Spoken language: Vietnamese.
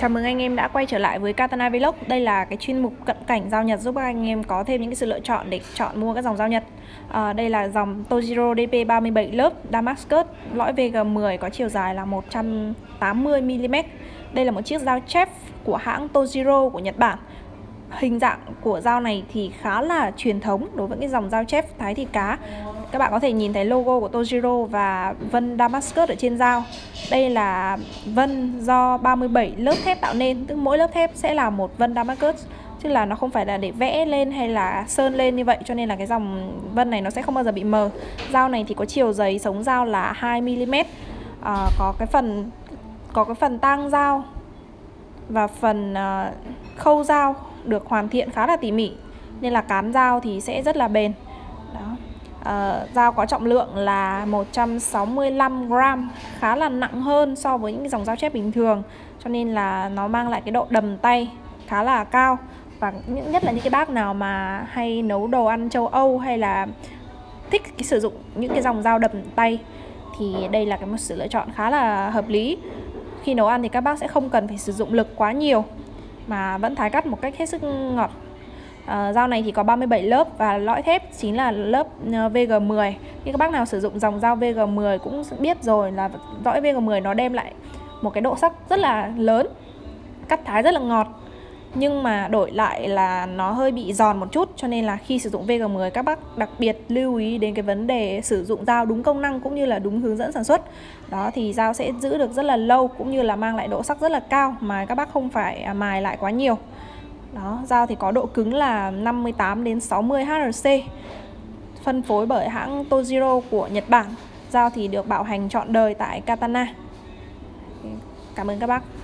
Chào mừng anh em đã quay trở lại với Katana Vlog. Đây là cái chuyên mục cận cảnh dao Nhật giúp các anh em có thêm những cái sự lựa chọn để chọn mua các dòng dao Nhật. Đây là dòng Tojiro DP-37 lớp Damascus lõi VG-10 có chiều dài là 180mm. Đây là một chiếc dao chép của hãng Tojiro của Nhật Bản. Hình dạng của dao này thì khá là truyền thống đối với cái dòng dao chép thái thịt cá. Các bạn có thể nhìn thấy logo của Tojiro và vân Damascus ở trên dao. Đây là vân do 37 lớp thép tạo nên, tức mỗi lớp thép sẽ là một vân Damascus, chứ là nó không phải là để vẽ lên hay là sơn lên như vậy, cho nên là cái dòng vân này nó sẽ không bao giờ bị mờ. Dao này thì có chiều dày sống dao là 2mm. Có cái phần tang dao và phần khâu dao được hoàn thiện khá là tỉ mỉ, nên là cán dao thì sẽ rất là bền. Đó. Dao có trọng lượng là 165g, khá là nặng hơn so với những dòng dao chép bình thường, cho nên là nó mang lại cái độ đầm tay khá là cao. Và nhất là những cái bác nào mà hay nấu đồ ăn châu Âu hay là thích sử dụng những cái dòng dao đầm tay thì đây là một sự lựa chọn khá là hợp lý. Khi nấu ăn thì các bác sẽ không cần phải sử dụng lực quá nhiều mà vẫn thái cắt một cách hết sức ngọt. Dao này thì có 37 lớp và lõi thép chính là lớp VG10. Như các bác nào sử dụng dòng dao VG10 cũng biết rồi là lõi VG10 nó đem lại một cái độ sắc rất là lớn, cắt thái rất là ngọt, nhưng mà đổi lại là nó hơi bị giòn một chút, cho nên là khi sử dụng VG10 các bác đặc biệt lưu ý đến cái vấn đề sử dụng dao đúng công năng cũng như là đúng hướng dẫn sản xuất. Đó thì dao sẽ giữ được rất là lâu cũng như là mang lại độ sắc rất là cao mà các bác không phải mài lại quá nhiều. Đó, dao thì có độ cứng là 58 đến 60 HRC, phân phối bởi hãng Tojiro của Nhật Bản. Dao thì được bảo hành trọn đời tại Katana. Cảm ơn các bác.